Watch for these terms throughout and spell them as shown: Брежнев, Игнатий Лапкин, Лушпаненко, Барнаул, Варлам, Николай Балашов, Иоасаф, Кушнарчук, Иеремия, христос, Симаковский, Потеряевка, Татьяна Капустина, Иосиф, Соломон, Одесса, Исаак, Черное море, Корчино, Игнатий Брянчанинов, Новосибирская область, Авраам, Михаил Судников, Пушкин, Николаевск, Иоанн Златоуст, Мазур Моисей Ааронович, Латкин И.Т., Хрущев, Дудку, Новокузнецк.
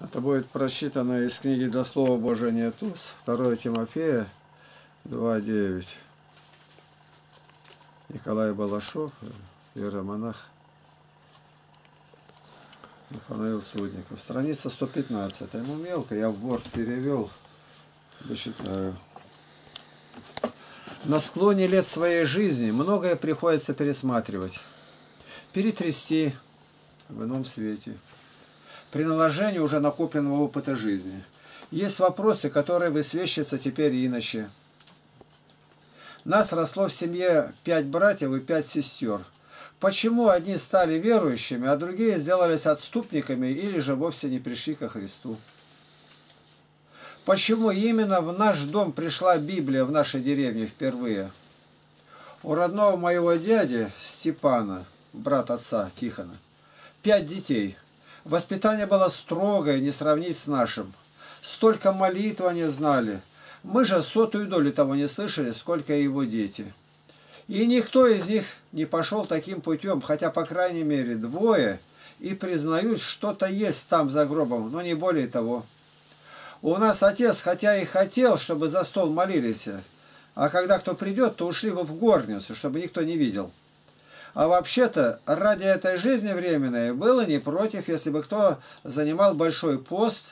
Это будет прочитано из книги «До слова Божия не туз», 2 Тимофея 2:9. Николай Балашов, иеромонах Михаил Судников. Страница 115. Ну, мелко, я в борт перевел, дочитаю. На склоне лет своей жизни многое приходится пересматривать, перетрясти в ином свете, при наложении уже накопленного опыта жизни. Есть вопросы, которые высвечиваются теперь иначе. Нас росло в семье 5 братьев и 5 сестер. Почему одни стали верующими, а другие сделались отступниками или же вовсе не пришли ко Христу? Почему именно в наш дом пришла Библия, в нашей деревне впервые? У родного моего дяди Степана, брат отца Тихона, 5 детей. Воспитание было строгое, не сравнить с нашим. Столько молитв они знали. Мы же 100-ю долю того не слышали, сколько и его дети. И никто из них не пошел таким путем, хотя, по крайней мере, 2 и признают, что-то есть там за гробом, но не более того. У нас отец, хотя и хотел, чтобы за стол молились, а когда кто придет, то ушли бы в горницу, чтобы никто не видел. А вообще-то, ради этой жизни временной было не против, если бы кто занимал большой пост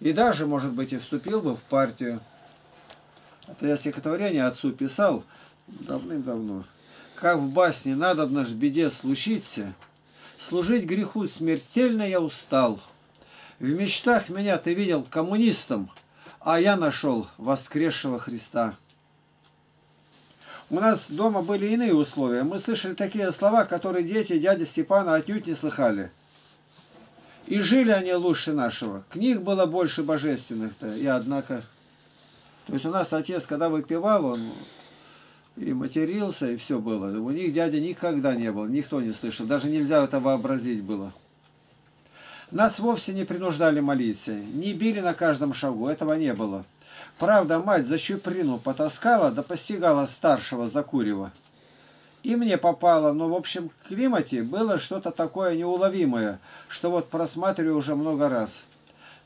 и даже, может быть, и вступил бы в партию. Это я стихотворение отцу писал давным-давно. Как в басне надобно ж беде случиться, служить греху смертельно я устал. В мечтах меня ты видел коммунистом, а я нашел воскресшего Христа. У нас дома были иные условия. Мы слышали такие слова, которые дети дяди Степана отнюдь не слыхали. И жили они лучше нашего. Книг было больше божественных-то, и однако... То есть у нас отец, когда выпивал, он и матерился, и все было. У них дядя никогда не был, никто не слышал. Даже нельзя это вообразить было. Нас вовсе не принуждали молиться, не били на каждом шагу, этого не было. Правда, мать за щуприну потаскала, да постигала старшего Закурева. И мне попало, но в общем климате было что-то такое неуловимое, что вот просматриваю уже много раз.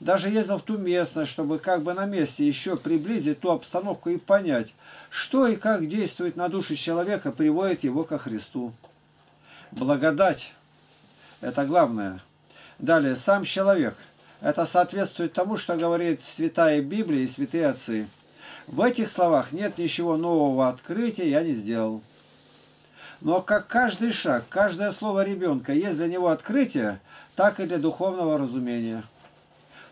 Даже ездил в ту местность, чтобы как бы на месте еще приблизить ту обстановку и понять, что и как действует на душу человека, приводит его ко Христу. Благодать – это главное. Далее, сам человек. Это соответствует тому, что говорит Святая Библия и святые отцы. В этих словах нет ничего нового открытия, я не сделал. Но как каждый шаг, каждое слово ребенка есть для него открытие, так и для духовного разумения.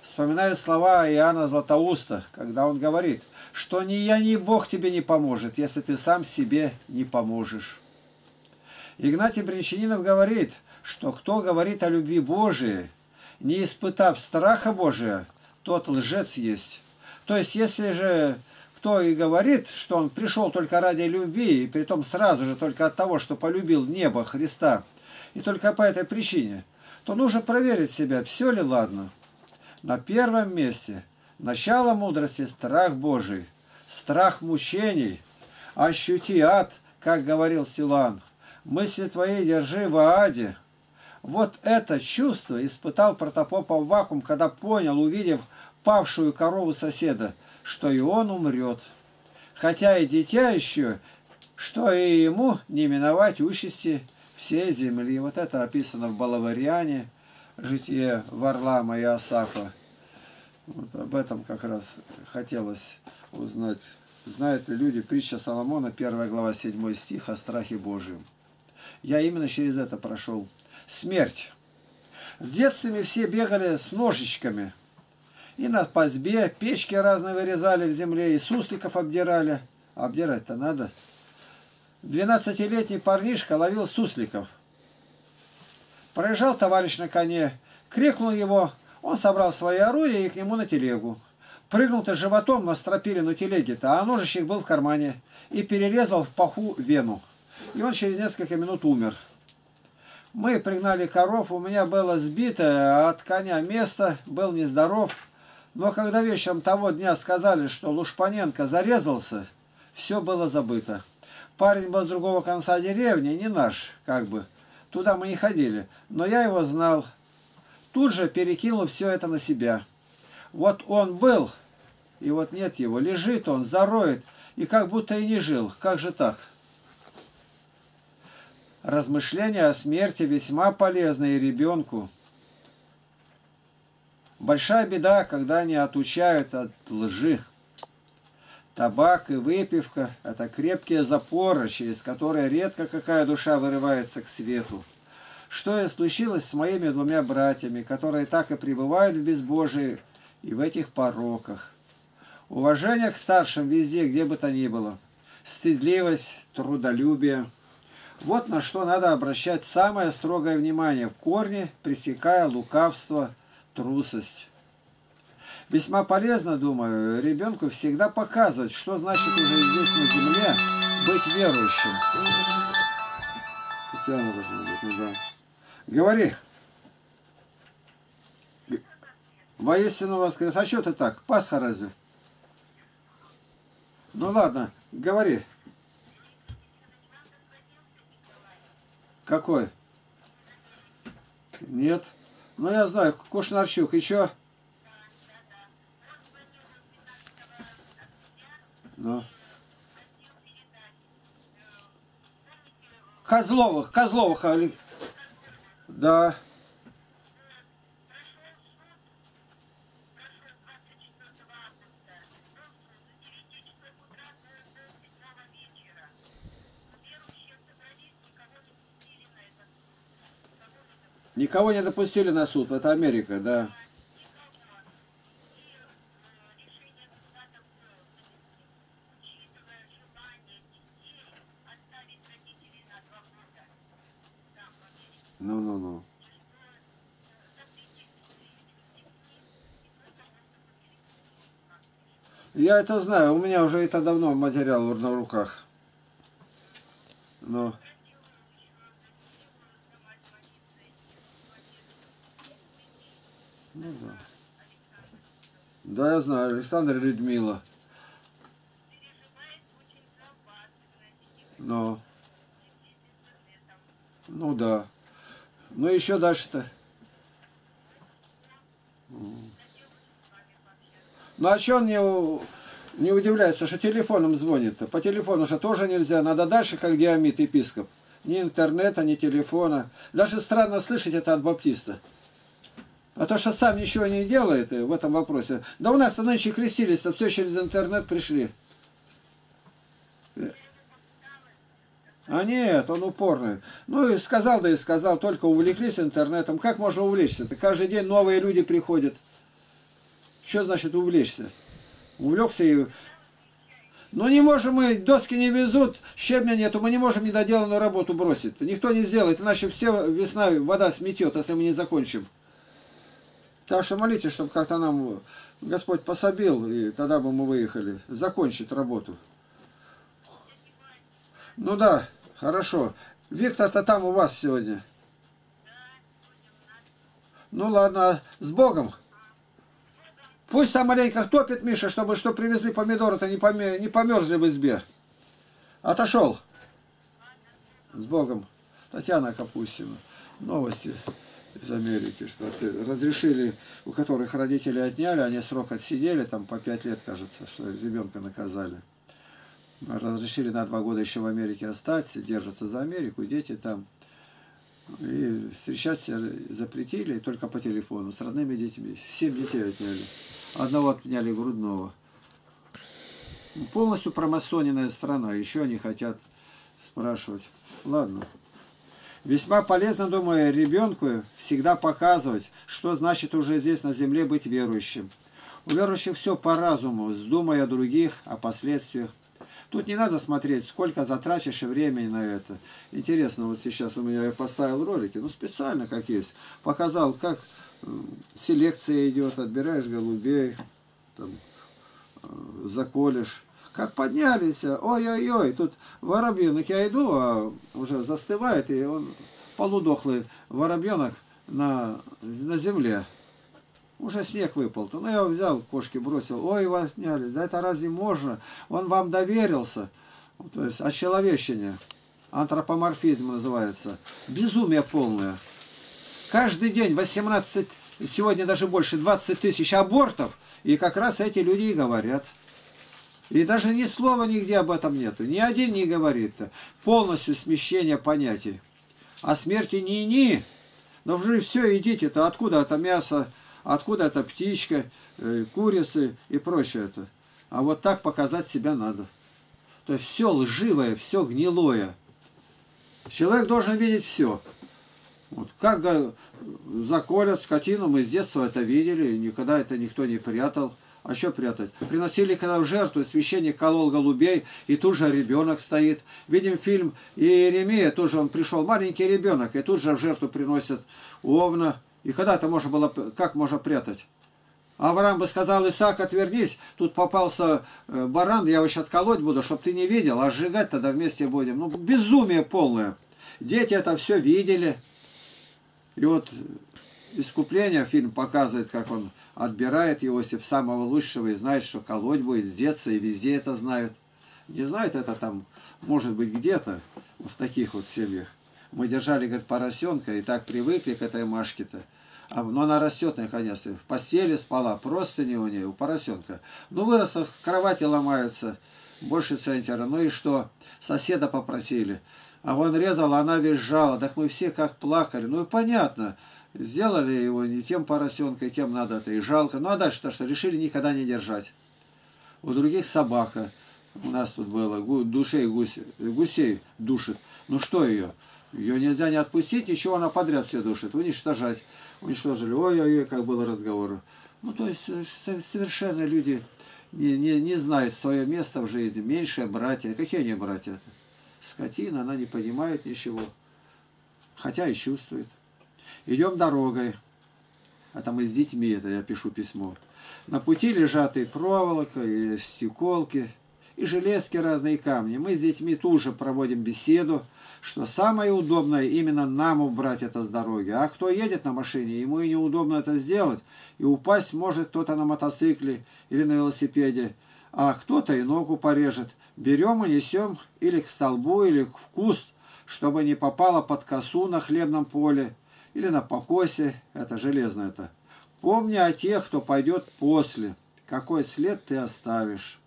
Вспоминаю слова Иоанна Златоуста, когда он говорит, что ни я, ни Бог тебе не поможет, если ты сам себе не поможешь. Игнатий Брянчанинов говорит, что кто говорит о любви Божией, не испытав страха Божия, тот лжец есть. То есть, если же кто и говорит, что он пришел только ради любви, и притом сразу же только от того, что полюбил небо Христа, и только по этой причине, то нужно проверить себя, все ли ладно. На первом месте начало мудрости – страх Божий, страх мучений. Ощути ад, как говорил Силуан. Мысли твои держи в аде. Вот это чувство испытал протопоп Аввакум, когда понял, увидев павшую корову соседа, что и он умрет. Хотя и дитя еще, что и ему не миновать участи всей земли. Вот это описано в Балавариане, житие Варлама и Иоасафа. Вот об этом как раз хотелось узнать. Знают ли люди притча Соломона, 1 глава, 7 стих, о страхе Божьем. Я именно через это прошел. Смерть. В детстве мы все бегали с ножичками. И на пастбе печки разные вырезали в земле, и сусликов обдирали. Обдирать-то надо. 12-летний парнишка ловил сусликов. Проезжал товарищ на коне, крикнул его, он собрал свои орудия и к нему на телегу. Прыгнул-то животом на стропилину телеги-то, а ножичек был в кармане, и перерезал в паху вену. И он через несколько минут умер. Мы пригнали коров, у меня было сбито от коня место, был нездоров. Но когда вечером того дня сказали, что Лушпаненко зарезался, все было забыто. Парень был с другого конца деревни, не наш, как бы. Туда мы не ходили, но я его знал. тут же перекинул все это на себя. Вот он был, и вот нет его. Лежит он, зароет, и как будто и не жил. Как же так? Размышления о смерти весьма полезны и ребенку. Большая беда, когда не отучают от лжи. Табак и выпивка – это крепкие запоры, через которые редко какая душа вырывается к свету. Что и случилось с моими двумя братьями, которые так и пребывают в безбожии и в этих пороках. Уважение к старшим везде, где бы то ни было. Стыдливость, трудолюбие. Вот на что надо обращать самое строгое внимание в корне, пресекая лукавство, трусость. Весьма полезно, думаю, ребенку всегда показывать, что значит уже здесь на земле быть верующим. Татьяна, говори. Воистину воскрес. А что ты так? Пасха разве? Ну ладно, говори. Какой? Нет. Ну я знаю, Кушнарчук. И чё? Ну. Козловых, Али. Да. Никого не допустили на суд, это Америка, да. Ну-ну-ну. Я это знаю, у меня уже это давно материал на руках. Но... Ну, да. Да, я знаю, Александра Людмила. Но. Ну да. Ну еще дальше-то. Ну а что он не удивляется, что телефоном звонит-то? По телефону же тоже нельзя. Надо дальше, как Диомит епископ. Ни интернета, ни телефона. Даже странно слышать это от баптиста. А то, что сам ничего не делает в этом вопросе. Да у нас-то нынче крестились-то, все через интернет пришли. А нет, он упорный. Ну и сказал, да и сказал, только увлеклись интернетом. Как можно увлечься-то? Каждый день новые люди приходят. Что значит увлечься? Увлекся и... Ну не можем мы, доски не везут, щебня нету, мы не можем недоделанную работу бросить. Никто не сделает, иначе все весна вода сметет, если мы не закончим. Так что молитесь, чтобы как-то нам Господь пособил, и тогда бы мы выехали, закончить работу. Ну да, хорошо. Виктор-то там у вас сегодня. Ну ладно, с Богом. Пусть там маленько топит, Миша, чтобы что привезли помидоры-то, не померзли в избе. Отошел. С Богом. Татьяна Капустина. Новости из Америки, что разрешили, у которых родители отняли, они срок отсидели, там по 5 лет, кажется, что ребенка наказали. Разрешили на 2 года еще в Америке остаться, держатся за Америку, дети там. И встречаться запретили, только по телефону, с родными детьми. 7 детей отняли. Одного отняли грудного. Полностью промасоненная страна, еще они хотят спрашивать. Ладно. Весьма полезно, думаю, ребенку всегда показывать, что значит уже здесь на земле быть верующим. У верующих все по разуму, думая о других, о последствиях. Тут не надо смотреть, сколько затратишь времени на это. Интересно, вот сейчас у меня я поставил ролики, ну специально как есть. Показал, как селекция идет, отбираешь голубей, там, заколешь. Как поднялись, ой-ой-ой, тут воробьенок, я иду, а уже застывает, и он полудохлый воробьенок на земле. Уже снег выпал, ну я его взял, кошки бросил, ой, его отняли, да это разве можно? Он вам доверился, то есть очеловечение, антропоморфизм называется, безумие полное. Каждый день 18, сегодня даже больше, 20 тысяч абортов, и как раз эти люди и говорят. И даже ни слова нигде об этом нету. Ни один не говорит. Полностью смещение понятий. О смерти ни-ни. Но уже все, идите-то. Откуда это мясо, откуда это птичка, курицы и прочее это. А вот так показать себя надо. То есть все лживое, все гнилое. Человек должен видеть все. Вот как заколят скотину, мы с детства это видели, никогда это никто не прятал. А что прятать? Приносили когда в жертву, священник колол голубей, и тут же ребенок стоит. Видим фильм «Иеремия», тоже он пришел, маленький ребенок, и тут же в жертву приносят овна. И когда-то можно было, как можно прятать? Авраам бы сказал: Исаак, отвернись, тут попался баран, я его сейчас колоть буду, чтобы ты не видел, а сжигать тогда вместе будем. Ну, безумие полное. Дети это все видели. И вот «Искупление» фильм показывает, как он отбирает Иосиф самого лучшего и знает, что колоть будет с детства, и везде это знают. Не знают это там, может быть, где-то, в таких вот семьях. Мы держали, говорит, поросенка, и так привыкли к этой Машке-то. Но она растет, наконец, в постели спала, простыни у нее, у поросенка. Ну, выросла, кровати ломаются, больше центера. Ну и что? Соседа попросили. А он резал, а она визжала. Так мы все как плакали. Ну и понятно, сделали его не тем поросенка, кем надо-то, и жалко. Ну а дальше-то что? Решили никогда не держать. У других собака. У нас тут было, гусей душит. Ну что ее? Ее нельзя не отпустить, еще она подряд все душит. Уничтожать. Уничтожили. Ой-ой-ой, как было разговор. Ну то есть совершенно люди не знают свое место в жизни. Меньшие братья. Какие они братья? Скотина, она не понимает ничего. Хотя и чувствует. Идем дорогой. А там и с детьми это я пишу письмо. На пути лежат и проволока, и стеколки, и железки разные, камни. Мы с детьми тут же проводим беседу, что самое удобное именно нам убрать это с дороги. А кто едет на машине, ему и неудобно это сделать. И упасть может кто-то на мотоцикле или на велосипеде. А кто-то и ногу порежет. Берем и несем или к столбу, или в куст, чтобы не попало под косу на хлебном поле или на покосе. Это железное-то. Помни о тех, кто пойдет после. Какой след ты оставишь.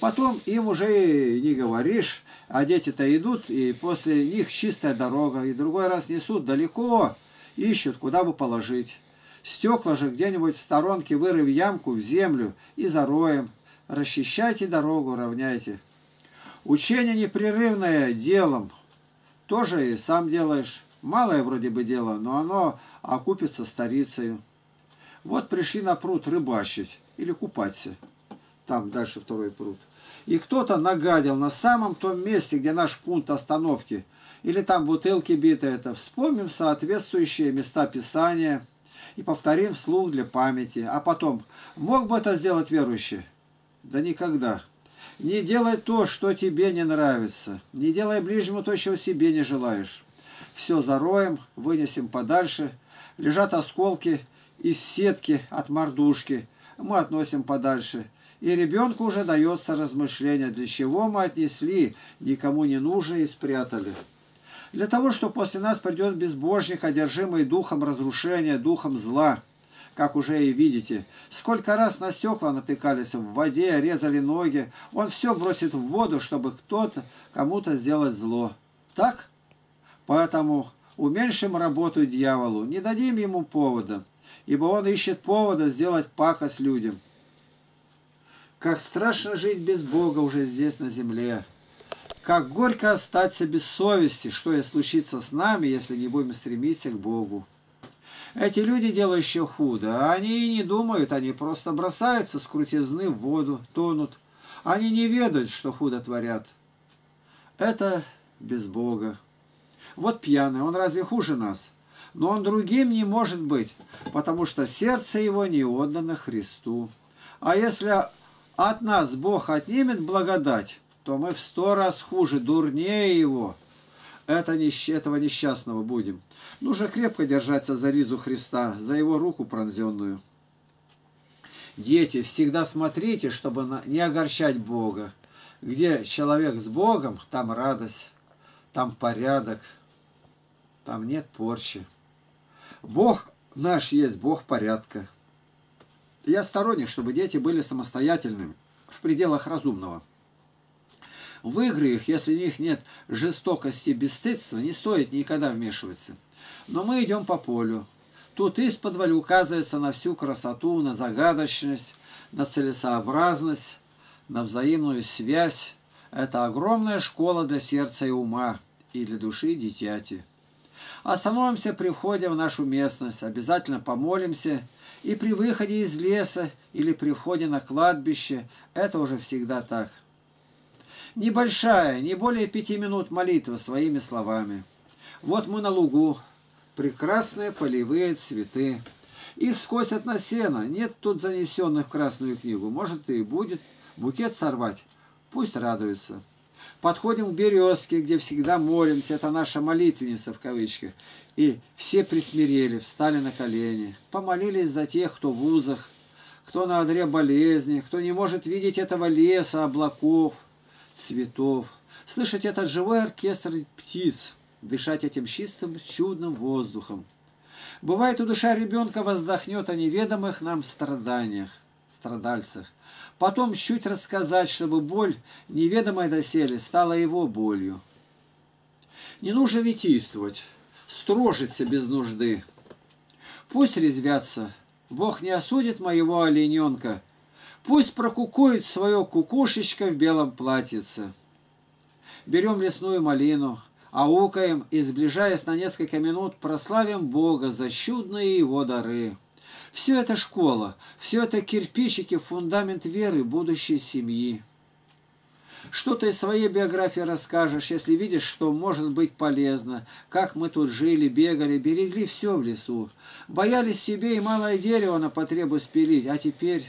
Потом им уже и не говоришь, а дети-то идут, и после них чистая дорога. И другой раз несут далеко, ищут, куда бы положить. Стекла же где-нибудь в сторонке вырыв ямку в землю и зароем. Расчищайте дорогу, равняйте. Учение непрерывное делом. Тоже и сам делаешь. Малое вроде бы дело, но оно окупится старицей. Вот пришли на пруд рыбачить или купаться. Там дальше второй пруд. И кто-то нагадил на самом том месте, где наш пункт остановки. Или там бутылки биты. Это. Вспомним соответствующие места Писания и повторим вслух для памяти. А потом, мог бы это сделать верующий? Да никогда. Не делай то, что тебе не нравится. Не делай ближнему то, чего себе не желаешь. Все зароем, вынесем подальше. Лежат осколки из сетки от мордушки. Мы относим подальше. И ребенку уже дается размышление, для чего мы отнесли, никому не нужно и спрятали. Для того, что после нас придет безбожник, одержимый духом разрушения, духом зла. Как уже и видите, сколько раз на стекла натыкались, в воде резали ноги. Он все бросит в воду, чтобы кто-то, кому-то сделать зло. Так? Поэтому уменьшим работу дьяволу, не дадим ему повода, ибо он ищет повода сделать пакость людям. Как страшно жить без Бога уже здесь на земле. Как горько остаться без совести, что и случится с нами, если не будем стремиться к Богу. Эти люди, делающие худо, они и не думают, они просто бросаются с крутизны в воду, тонут. Они не ведают, что худо творят. Это без Бога. Вот пьяный, он разве хуже нас? Но он другим не может быть, потому что сердце его не отдано Христу. А если от нас Бог отнимет благодать, то мы в 100 раз хуже, дурнее его. Этого несчастного будем. Нужно крепко держаться за ризу Христа, за его руку пронзенную. Дети, всегда смотрите, чтобы не огорчать Бога. Где человек с Богом, там радость, там порядок, там нет порчи. Бог наш есть Бог порядка. Я сторонник, чтобы дети были самостоятельными в пределах разумного. В игры их, если у них нет жестокости и бесстыдства, не стоит никогда вмешиваться. Но мы идем по полю. Тут исподволь указывается на всю красоту, на загадочность, на целесообразность, на взаимную связь. Это огромная школа для сердца и ума, и для души дитяти. Остановимся при входе в нашу местность, обязательно помолимся, и при выходе из леса или при входе на кладбище, это уже всегда так. Небольшая, не более 5 минут молитва своими словами. Вот мы на лугу, прекрасные полевые цветы. Их скосят на сено, нет тут занесенных в Красную книгу, может и будет, букет сорвать, пусть радуются. Подходим к березке, где всегда молимся, это наша молитвенница в кавычках. И все присмирели, встали на колени, помолились за тех, кто в узах, кто на одре болезни, кто не может видеть этого леса, облаков, цветов, слышать этот живой оркестр птиц, дышать этим чистым, чудным воздухом. Бывает, у душа ребенка воздохнет о неведомых нам страданиях, страдальцах. Потом чуть рассказать, чтобы боль, неведомая доселе, стала его болью. Не нужно витийствовать, строжиться без нужды. Пусть резвятся, Бог не осудит моего олененка. Пусть прокукует свое кукушечко в белом платьице. Берем лесную малину, аукаем и, сближаясь на несколько минут, прославим Бога за чудные его дары. Все это школа, все это кирпичики, фундамент веры будущей семьи. Что ты из своей биографии расскажешь, если видишь, что может быть полезно, как мы тут жили, бегали, берегли все в лесу, боялись себе и малое дерево на потребу спилить, а теперь...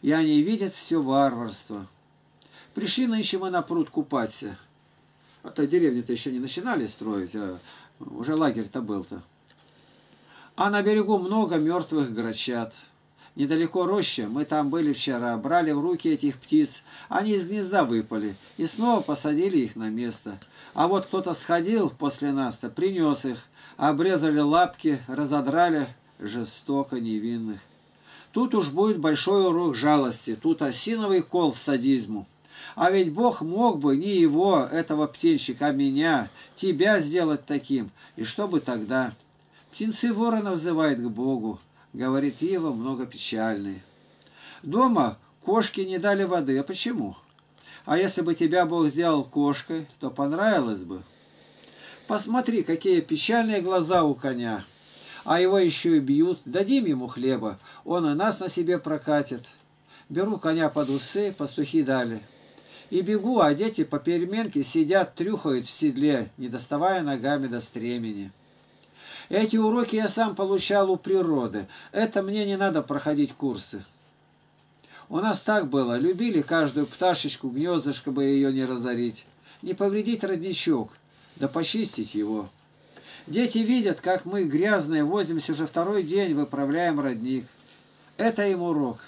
И они видят все варварство. Пришли нынче мы на пруд купаться. А-то деревни-то еще не начинали строить, а уже лагерь-то был-то. А на берегу много мертвых грачат. Недалеко роща, мы там были вчера, брали в руки этих птиц. Они из гнезда выпали и снова посадили их на место. А вот кто-то сходил после нас-то, принес их, обрезали лапки, разодрали жестоко невинных. Тут уж будет большой урок жалости, тут осиновый кол садизму. А ведь Бог мог бы не его, этого птенчика, а меня, тебя сделать таким. И что бы тогда? Птенцы ворона взывает к Богу, говорит Ева многопечальный. Дома кошки не дали воды, а почему? А если бы тебя Бог сделал кошкой, то понравилось бы. Посмотри, какие печальные глаза у коня. А его еще и бьют. Дадим ему хлеба, он и нас на себе прокатит. Беру коня под усы, пастухи дали. И бегу, а дети по переменке сидят, трюхают в седле, не доставая ногами до стремени. Эти уроки я сам получал у природы. Это мне не надо проходить курсы. У нас так было. Любили каждую пташечку, гнездышко бы ее не разорить. Не повредить родничок, да почистить его. Дети видят, как мы, грязные, возимся уже второй день, выправляем родник. Это им урок.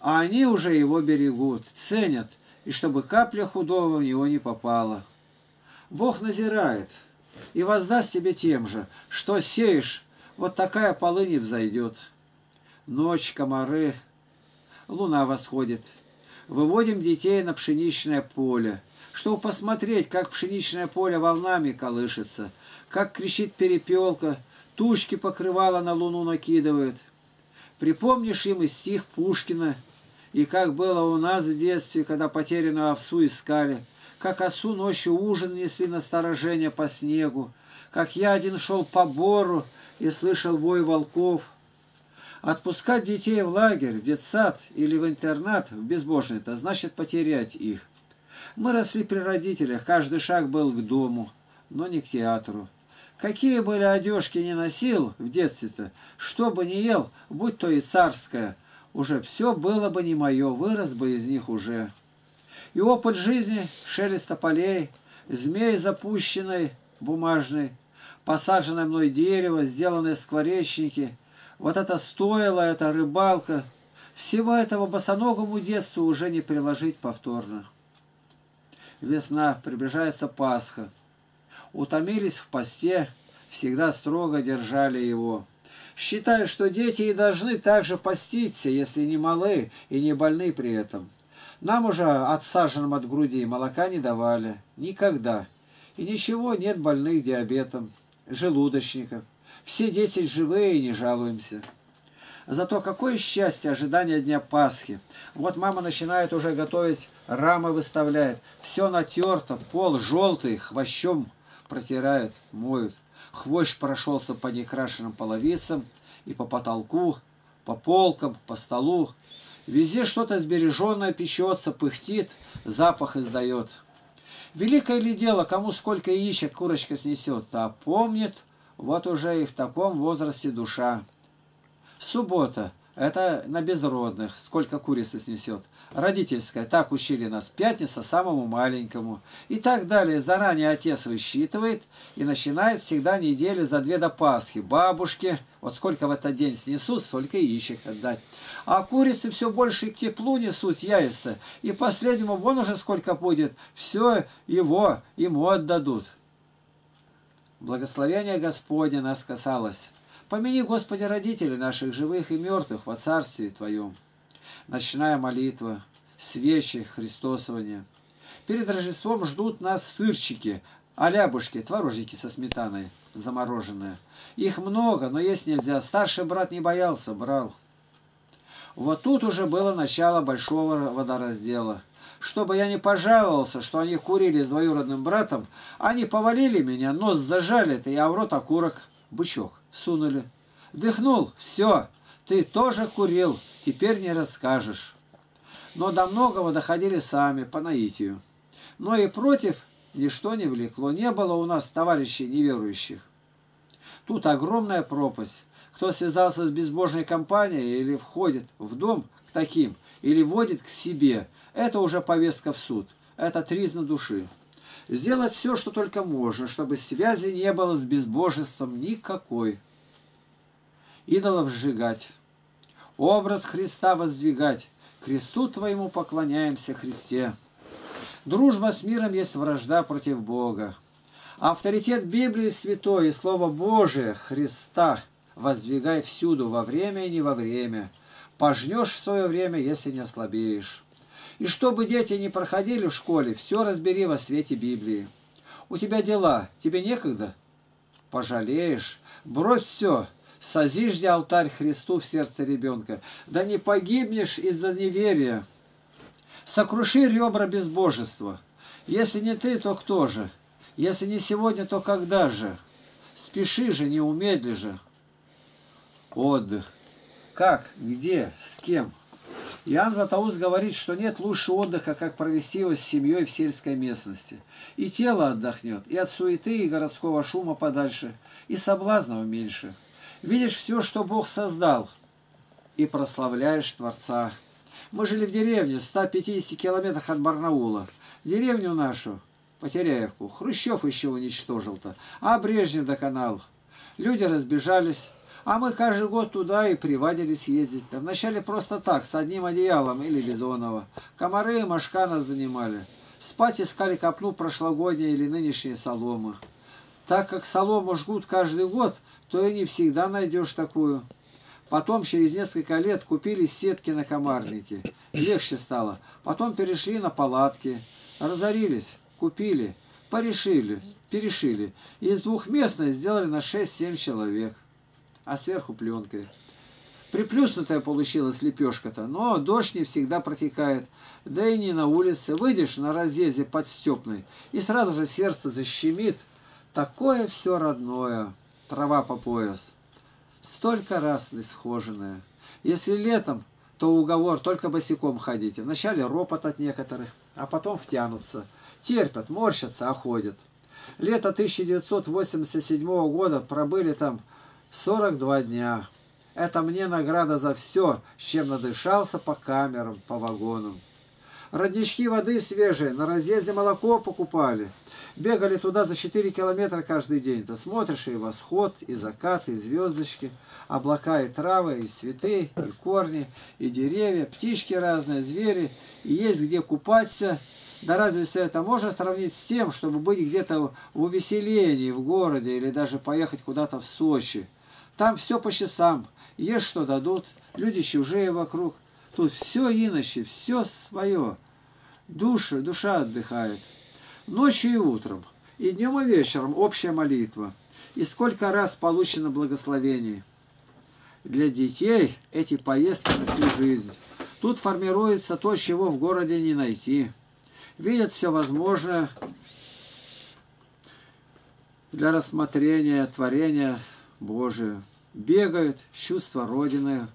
А они уже его берегут, ценят, и чтобы капля худого в него не попала. Бог назирает и воздаст тебе тем же, что сеешь, вот такая полынь и взойдет. Ночь, комары, луна восходит. Выводим детей на пшеничное поле, чтобы посмотреть, как пшеничное поле волнами колышется, как кричит перепелка, тучки покрывала на луну накидывает. Припомнишь им и стих Пушкина, и как было у нас в детстве, когда потерянную овцу искали, как осу ночью ужин несли на сторожение по снегу, как я один шел по бору и слышал вой волков. Отпускать детей в лагерь, в детсад или в интернат, в безбожный-то, значит потерять их. Мы росли при родителях, каждый шаг был к дому, но не к театру. Какие были одежки не носил в детстве-то, что бы не ел, будь то и царское, уже все было бы не мое, вырос бы из них уже. И опыт жизни, шелест тополей, змей запущенной, бумажной, посаженное мной дерево, сделанные скворечники, вот это стоило, это рыбалка, всего этого босоногому детству уже не приложить повторно. Весна, приближается Пасха. Утомились в посте, всегда строго держали его. считаю, что дети и должны также поститься, если не малы и не больны при этом. Нам уже отсаженным от груди молока не давали. Никогда. И ничего, нет больных диабетом, желудочников. Все 10 живые и не жалуемся. Зато какое счастье ожидание Дня Пасхи. Вот мама начинает уже готовить, рамы выставляет. Все натерто, пол желтый, хвощом протирают, моют. Хвощ прошелся по некрашенным половицам и по потолку, по полкам, по столу. Везде что-то сбереженное печется, пыхтит, запах издает. Великое ли дело, кому сколько яичек курочка снесет, а помнит, вот уже и в таком возрасте душа. Суббота, это на безродных, сколько курицы снесет. Родительская, так учили нас, пятница самому маленькому. И так далее, заранее отец высчитывает и начинает всегда недели за две до Пасхи. Бабушки, вот сколько в этот день снесут, столько яичек отдать. А курицы все больше к теплу несут яйца. И последнему вон уже сколько будет, все его ему отдадут. Благословение Господне нас касалось. Помяни, Господи, родителей наших, живых и мертвых, во Царстве Твоем. Ночная молитва, свечи, христосование. Перед Рождеством ждут нас сырчики, алябушки, творожники со сметаной, замороженные. Их много, но есть нельзя. Старший брат не боялся, брал. Вот тут уже было начало большого водораздела. Чтобы я не пожаловался, что они курили с двоюродным братом, они повалили меня, нос зажали-то, я в рот окурок, бычок сунули. Дыхнул, все, ты тоже курил, теперь не расскажешь. Но до многого доходили сами, по наитию. Но и против ничто не влекло, не было у нас товарищей неверующих. Тут огромная пропасть. Кто связался с безбожной компанией или входит в дом к таким, или водит к себе, это уже повестка в суд, это тризна души. Сделать все, что только можно, чтобы связи не было с безбожеством никакой. Идолов сжигать, образ Христа воздвигать, кресту Твоему поклоняемся, Христе. Дружба с миром есть вражда против Бога. Авторитет Библии святой и Слово Божие Христа воздвигай всюду, во время и не во время. Пожнешь в свое время, если не ослабеешь. И чтобы дети не проходили в школе, все разбери во свете Библии. У тебя дела, тебе некогда? Пожалеешь. Брось все, созижди алтарь Христу в сердце ребенка. Да не погибнешь из-за неверия. Сокруши ребра безбожества. Если не ты, то кто же? Если не сегодня, то когда же? Спеши же, не умедли же. Отдых. Как, где, с кем? Иоанн Златоуст говорит, что нет лучше отдыха, как провести его с семьей в сельской местности. И тело отдохнет, и от суеты, и городского шума подальше, и соблазнов меньше. Видишь все, что Бог создал, и прославляешь Творца. Мы жили в деревне, в 150 километрах от Барнаула. Деревню нашу, Потеряевку, Хрущев еще уничтожил-то, а Брежнев доконал. Люди разбежались. А мы каждый год туда и привадились ездить. Да вначале просто так, с одним одеялом или бизонова. Комары и мошка нас занимали. Спать искали копну прошлогодней или нынешней соломы. Так как солому жгут каждый год, то и не всегда найдешь такую. Потом через несколько лет купили сетки на комарники. Легче стало. Потом перешли на палатки. Разорились, купили, порешили, перешили. Из двухместной сделали на 6-7 человек. А сверху пленкой. Приплюснутая получилась лепешка-то, но дождь не всегда протекает, да и не на улице. Выйдешь на разъезде подстепной, и сразу же сердце защемит. Такое все родное, трава по пояс, столько раз исхоженное. Если летом, то уговор только босиком ходите. Вначале ропот от некоторых, а потом втянутся, терпят, морщатся, ходят. Лето 1987 года пробыли там 42 дня. Это мне награда за все, с чем надышался по камерам, по вагонам. Роднички воды свежие, на разъезде молоко покупали. Бегали туда за 4 километра каждый день. Ты смотришь и восход, и закат, и звездочки, облака и травы, и цветы, и корни, и деревья, птички разные, звери. И есть где купаться. Да разве все это можно сравнить с тем, чтобы быть где-то в увеселении, в городе или даже поехать куда-то в Сочи? Там все по часам, ешь что дадут, люди чужие вокруг. Тут все иначе, все свое. Душа отдыхает. Ночью и утром, и днем и вечером общая молитва. И сколько раз получено благословений. Для детей эти поездки на всю жизнь. Тут формируется то, чего в городе не найти. Видят все возможное для рассмотрения творения Божие. Бегают, чувство Родины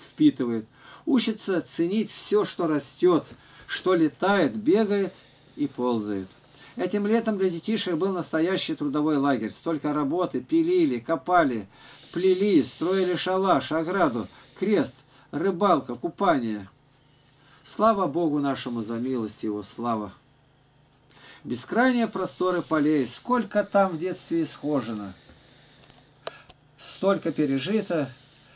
впитывают. Учатся ценить все, что растет, что летает, бегает и ползает. Этим летом для детишек был настоящий трудовой лагерь. Столько работы, пилили, копали, плели, строили шалаш, ограду, крест, рыбалка, купание. Слава Богу нашему за милость его, слава! Бескрайние просторы полей, сколько там в детстве исхожено, столько пережито.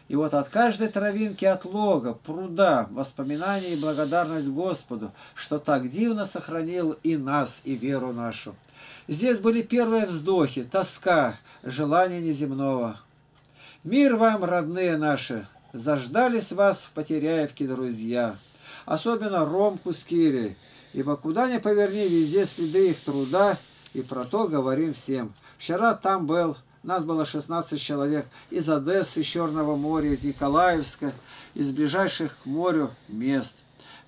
И вот от каждой травинки, от лога, пруда, воспоминания и благодарность Господу, что так дивно сохранил и нас, и веру нашу. Здесь были первые вздохи, тоска, желание неземного. Мир вам, родные наши, заждались вас в Потеряевке, друзья, особенно Ромку с Кирей, ибо куда ни поверни, везде следы их труда, и про то говорим всем. Вчера там был... Нас было 16 человек из Одессы, из Черного моря, из Николаевска, из ближайших к морю мест.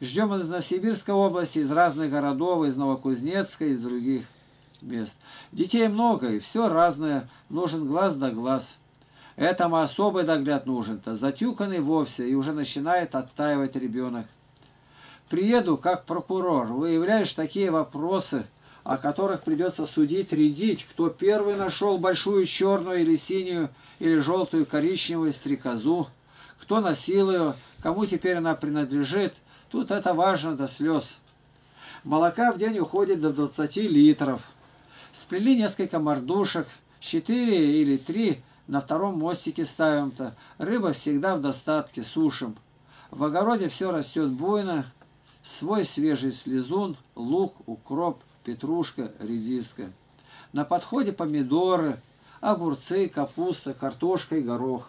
Ждем из Новосибирской области, из разных городов, из Новокузнецка, из других мест. Детей много, и все разное. Нужен глаз да глаз. Этому особый догляд нужен-то. Затюканный вовсе, и уже начинает оттаивать ребенок. Приеду как прокурор, выявляешь такие вопросы, о которых придется судить, рядить, кто первый нашел большую черную или синюю, или желтую, коричневую стрекозу, кто носил ее, кому теперь она принадлежит. Тут это важно до слез. Молока в день уходит до 20 литров. Сплели несколько мордушек, 4 или 3 на втором мостике ставим-то. Рыба всегда в достатке, сушим. В огороде все растет буйно, свой свежий слезун, лук, укроп, петрушка, редиска. На подходе помидоры, огурцы, капуста, картошка и горох.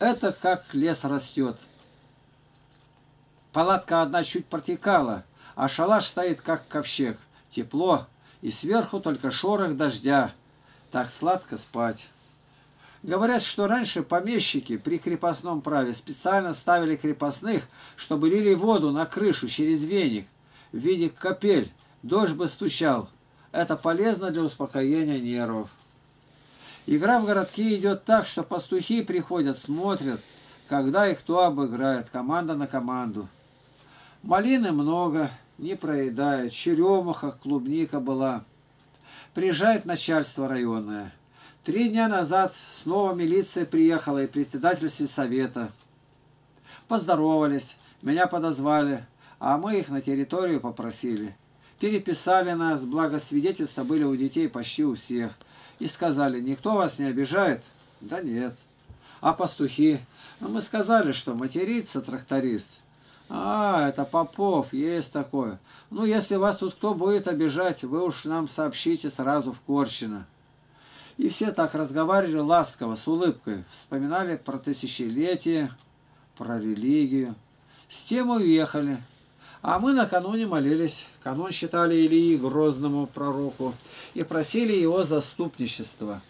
Это как лес растет. Палатка одна чуть протекала, а шалаш стоит как ковчег. Тепло, и сверху только шорох дождя. Так сладко спать. Говорят, что раньше помещики при крепостном праве специально ставили крепостных, чтобы лили воду на крышу через веник в виде капель. Дождь бы стучал. Это полезно для успокоения нервов. Игра в городке идет так, что пастухи приходят, смотрят, когда и кто обыграет, команда на команду. Малины много, не проедают, черемуха, клубника была. Приезжает начальство районное. 3 дня назад снова милиция приехала и председатель сельсовета. Поздоровались, меня подозвали, а мы их на территорию попросили. Переписали нас, благо свидетельства были у детей почти у всех. И сказали, никто вас не обижает? Да нет. А пастухи? Ну, мы сказали, что матерится тракторист. А, это Попов, есть такое. Ну, если вас тут кто будет обижать, вы уж нам сообщите сразу в Корчино. И все так разговаривали ласково, с улыбкой. Вспоминали про тысячелетие, про религию. С тем уехали. А мы накануне молились, канон считали Илии, грозному пророку, и просили его заступничества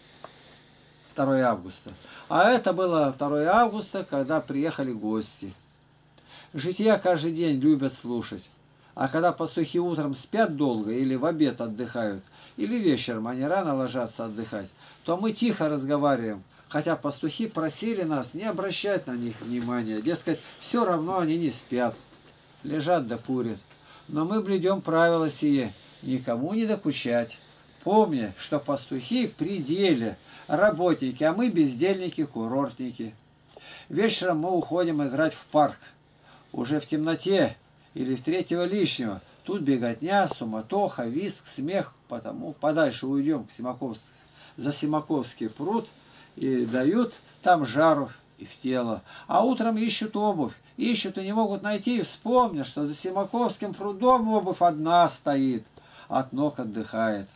2 августа. А это было 2 августа, когда приехали гости. Жития каждый день любят слушать. А когда пастухи утром спят долго, или в обед отдыхают, или вечером они рано ложатся отдыхать, то мы тихо разговариваем, хотя пастухи просили нас не обращать на них внимания. Дескать, все равно они не спят. Лежат да курят. Но мы блюдем правила сие. Никому не докучать. Помни, что пастухи при деле, работники, а мы бездельники, курортники. Вечером мы уходим играть в парк. Уже в темноте или в 3-го лишнего. Тут беготня, суматоха, визг, смех. Потому подальше уйдем к за Симаковский пруд. И дают там жару и в тело. А утром ищут обувь. Ищут и не могут найти, и вспомнят, что за Симаковским прудом обувь одна стоит, от ног отдыхает.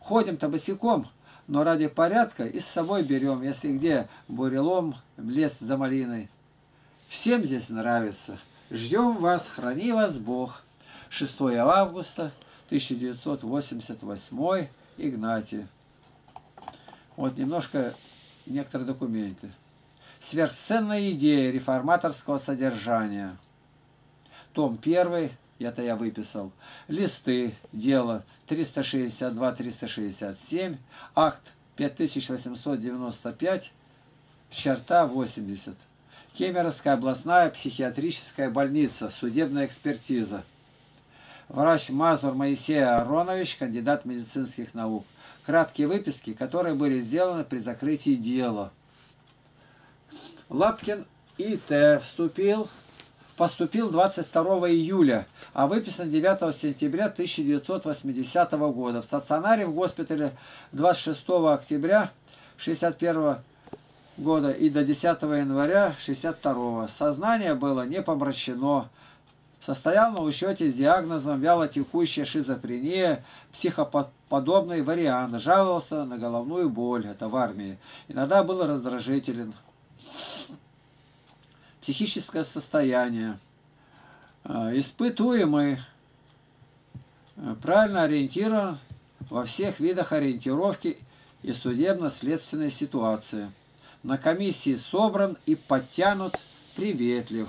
Ходим-то босиком, но ради порядка и с собой берем, если где бурелом, лес за малиной. Всем здесь нравится. Ждем вас, храни вас Бог. 6 августа 1988, Игнатий. Вот немножко некоторые документы. Сверхценная идея реформаторского содержания. Том 1, это я выписал. Листы, дело 362-367, акт 5895, черта 80. Кемеровская областная психиатрическая больница, судебная экспертиза. Врач Мазур Моисей Ааронович, кандидат медицинских наук. Краткие выписки, которые были сделаны при закрытии дела. Латкин И.Т. поступил 22 июля, а выписан 9 сентября 1980 года. В стационаре в госпитале 26 октября 1961 года и до 10 января 1962. Сознание было не помрачено. Состоял на учете с диагнозом вялотекущая шизофрения, психоподобный вариант. Жаловался на головную боль, это в армии. Иногда был раздражителен. Психическое состояние. Испытуемый правильно ориентирован во всех видах ориентировки и судебно-следственной ситуации. На комиссии собран и подтянут, приветлив.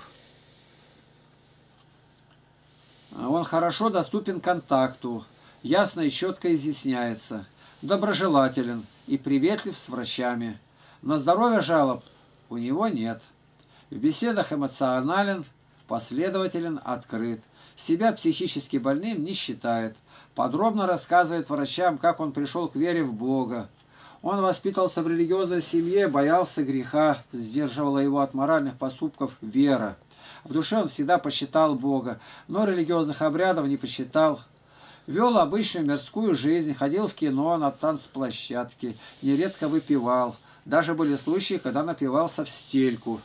Он хорошо доступен контакту, ясно и четко изъясняется, доброжелателен и приветлив с врачами. На здоровье жалоб у него нет. В беседах эмоционален, последователен, открыт. Себя психически больным не считает. Подробно рассказывает врачам, как он пришел к вере в Бога. Он воспитывался в религиозной семье, боялся греха, сдерживала его от моральных поступков вера. В душе он всегда почитал Бога, но религиозных обрядов не почитал. Вел обычную мирскую жизнь, ходил в кино, на танцплощадке, нередко выпивал. Даже были случаи, когда напивался в стельку.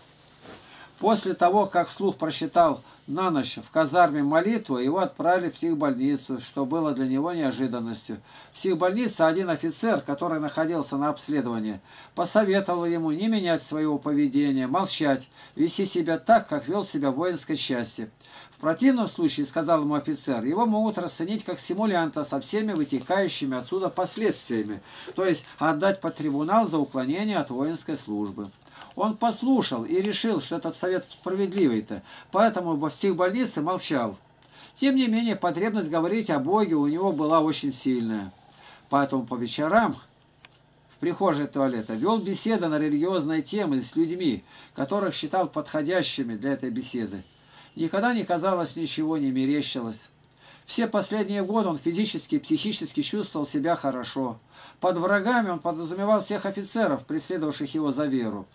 После того, как вслух прочитал на ночь в казарме молитву, его отправили в психбольницу, что было для него неожиданностью. В психбольнице один офицер, который находился на обследовании, посоветовал ему не менять своего поведения, молчать, вести себя так, как вел себя в воинской части. В противном случае, сказал ему офицер, его могут расценить как симулянта со всеми вытекающими отсюда последствиями, то есть отдать под трибунал за уклонение от воинской службы. Он послушал и решил, что этот совет справедливый-то, поэтому во всех больнице молчал. Тем не менее, потребность говорить о Боге у него была очень сильная. Поэтому по вечерам в прихожей туалета вел беседы на религиозные темы с людьми, которых считал подходящими для этой беседы. Никогда не казалось, ничего не мерещилось. Все последние годы он физически и психически чувствовал себя хорошо. Под врагами он подразумевал всех офицеров, преследовавших его за веру.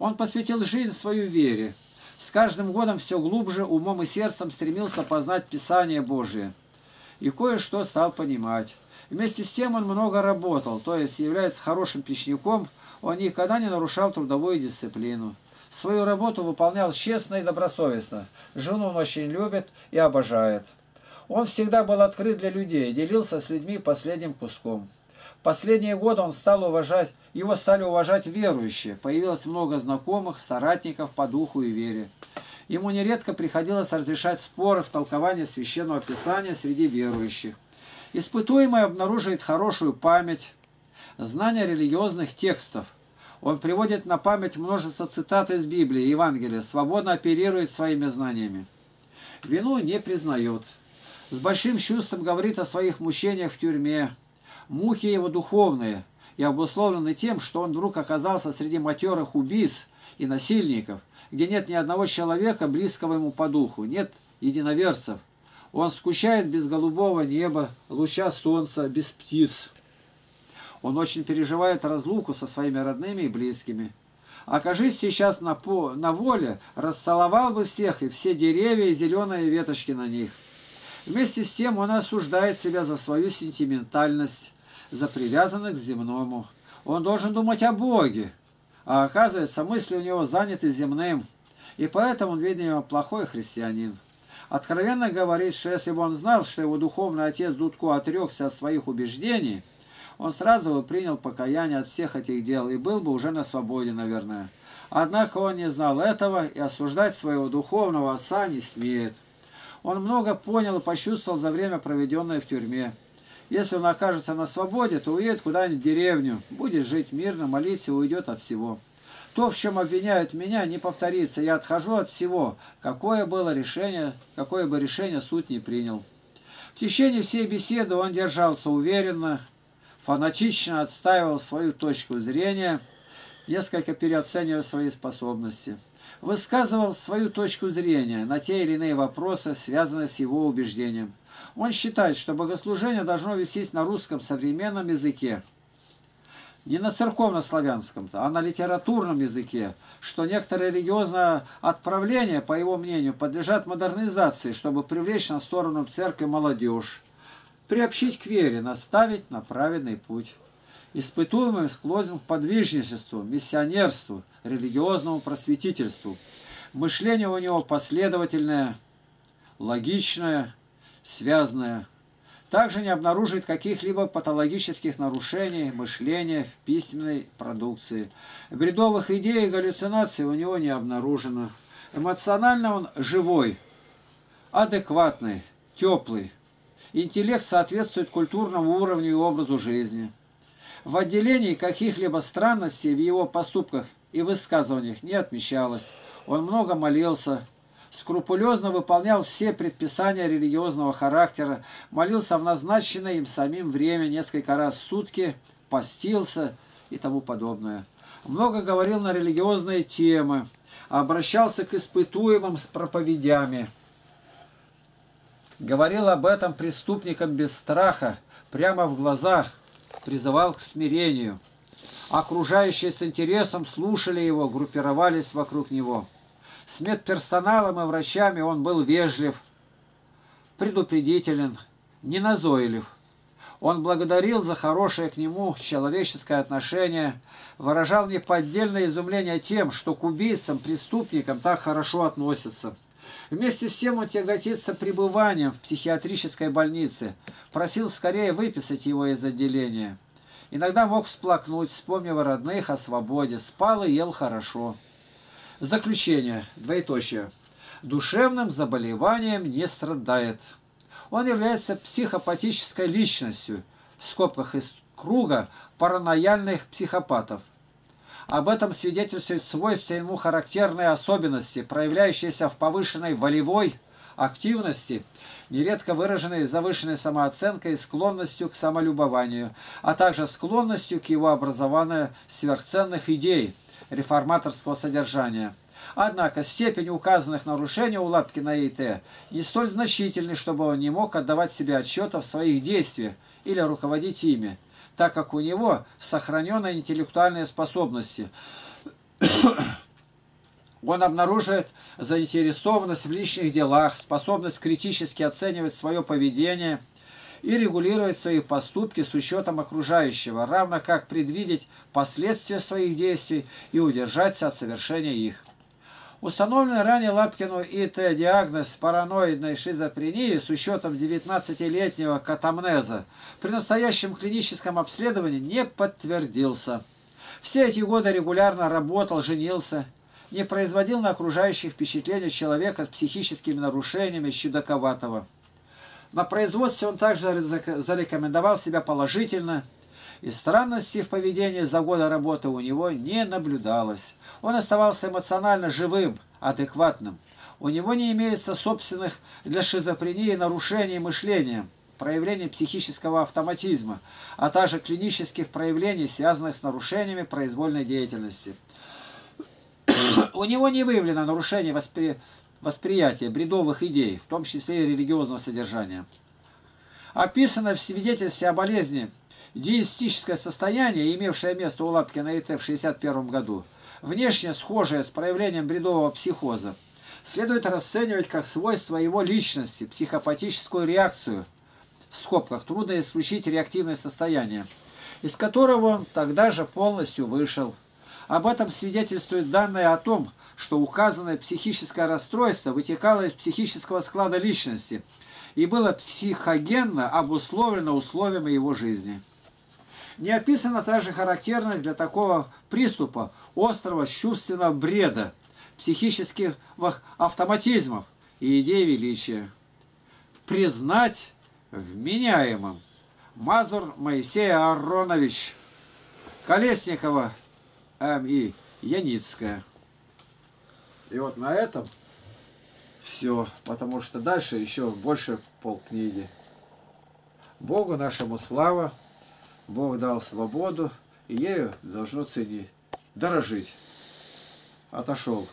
Он посвятил жизнь своей вере. С каждым годом все глубже умом и сердцем стремился познать Писание Божие. И кое-что стал понимать. Вместе с тем он много работал, то есть является хорошим печником, он никогда не нарушал трудовую дисциплину. Свою работу выполнял честно и добросовестно. Жену он очень любит и обожает. Он всегда был открыт для людей, делился с людьми последним куском. Последние годы его стали уважать верующие. Появилось много знакомых, соратников по духу и вере. Ему нередко приходилось разрешать споры в толковании Священного Писания среди верующих. Испытуемый обнаруживает хорошую память, знание религиозных текстов. Он приводит на память множество цитат из Библии, Евангелия, свободно оперирует своими знаниями. Вину не признает. С большим чувством говорит о своих мучениях в тюрьме. Муки его духовные и обусловлены тем, что он вдруг оказался среди матерых убийц и насильников, где нет ни одного человека, близкого ему по духу, нет единоверцев. Он скучает без голубого неба, луча солнца, без птиц. Он очень переживает разлуку со своими родными и близкими. Окажись сейчас на воле, расцеловал бы всех и все деревья и зеленые веточки на них. Вместе с тем он осуждает себя за свою сентиментальность, за привязанность к земному. Он должен думать о Боге, а оказывается, мысли у него заняты земным, и поэтому он, видимо, плохой христианин. Откровенно говорит, что если бы он знал, что его духовный отец Дудку отрекся от своих убеждений, он сразу бы принял покаяние от всех этих дел и был бы уже на свободе, наверное. Однако он не знал этого и осуждать своего духовного отца не смеет. Он много понял и почувствовал за время, проведенное в тюрьме. Если он окажется на свободе, то уедет куда-нибудь в деревню, будет жить мирно, молиться и уйдет от всего. То, в чем обвиняют меня, не повторится. Я отхожу от всего, какое бы решение суд ни принял. В течение всей беседы он держался уверенно, фанатично отстаивал свою точку зрения, несколько переоценивая свои способности. Высказывал свою точку зрения на те или иные вопросы, связанные с его убеждением. Он считает, что богослужение должно вестись на русском современном языке. Не на церковно-славянском, а на литературном языке, что некоторые религиозные отправления, по его мнению, подлежат модернизации, чтобы привлечь на сторону церкви молодежь, приобщить к вере, наставить на праведный путь. Испытуемый склонен к подвижничеству, миссионерству, религиозному просветительству. Мышление у него последовательное, логичное, связанное. Также не обнаружит каких-либо патологических нарушений мышления в письменной продукции. Бредовых идей и галлюцинаций у него не обнаружено. Эмоционально он живой, адекватный, теплый. Интеллект соответствует культурному уровню и образу жизни. В отделении каких-либо странностей в его поступках и высказываниях не отмечалось. Он много молился, скрупулезно выполнял все предписания религиозного характера, молился в назначенное им самим время несколько раз в сутки, постился и тому подобное. Много говорил на религиозные темы, обращался к испытуемым с проповедями. Говорил об этом преступникам без страха, прямо в глаза, призывал к смирению. Окружающие с интересом слушали его, группировались вокруг него. С медперсоналом и врачами он был вежлив, предупредителен, неназойлив. Он благодарил за хорошее к нему человеческое отношение, выражал неподдельное изумление тем, что к убийцам, преступникам так хорошо относятся. Вместе с тем он тяготится пребыванием в психиатрической больнице, просил скорее выписать его из отделения. Иногда мог всплакнуть, вспомнив родных о свободе, спал и ел хорошо. Заключение, двоеточие. Душевным заболеванием не страдает. Он является психопатической личностью, в скобках из круга паранояльных психопатов. Об этом свидетельствуют свойственные ему характерные особенности, проявляющиеся в повышенной волевой активности, нередко выраженной завышенной самооценкой и склонностью к самолюбованию, а также склонностью к его образованию сверхценных идей реформаторского содержания. Однако степень указанных нарушений у Латкина И.Т. не столь значительны, чтобы он не мог отдавать себе отчета в своих действиях или руководить ими, так как у него сохранены интеллектуальные способности. Он обнаруживает заинтересованность в личных делах, способность критически оценивать свое поведение и регулировать свои поступки с учетом окружающего, равно как предвидеть последствия своих действий и удержаться от совершения их. Установленный ранее Лапкину И.Т. диагноз параноидной шизофрении с учетом 19-летнего катамнеза при настоящем клиническом обследовании не подтвердился. Все эти годы регулярно работал, женился, не производил на окружающих впечатления человека с психическими нарушениями чудаковатого. На производстве он также зарекомендовал себя положительно, и странностей в поведении за годы работы у него не наблюдалось. Он оставался эмоционально живым, адекватным. У него не имеется собственных для шизофрении нарушений мышления, проявлений психического автоматизма, а также клинических проявлений, связанных с нарушениями произвольной деятельности. У него не выявлено нарушение восприятия бредовых идей, в том числе и религиозного содержания. Описано в свидетельстве о болезни диистическое состояние, имевшее место у Лапкина И.Т. в 1961 году, внешне схожее с проявлением бредового психоза, следует расценивать как свойство его личности, психопатическую реакцию, в скобках трудно исключить реактивное состояние, из которого он тогда же полностью вышел. Об этом свидетельствуют данные о том, что указанное психическое расстройство вытекало из психического склада личности и было психогенно обусловлено условиями его жизни. Не описана также характерность для такого приступа острого чувственного бреда, психических автоматизмов и идей величия. Признать вменяемым Мазур Моисей Ааронович, Колесникова М.И., Яницкая. И вот на этом все, потому что дальше еще больше полкниги. Богу нашему слава, Бог дал свободу, и ею должно ценить, дорожить. Отошел.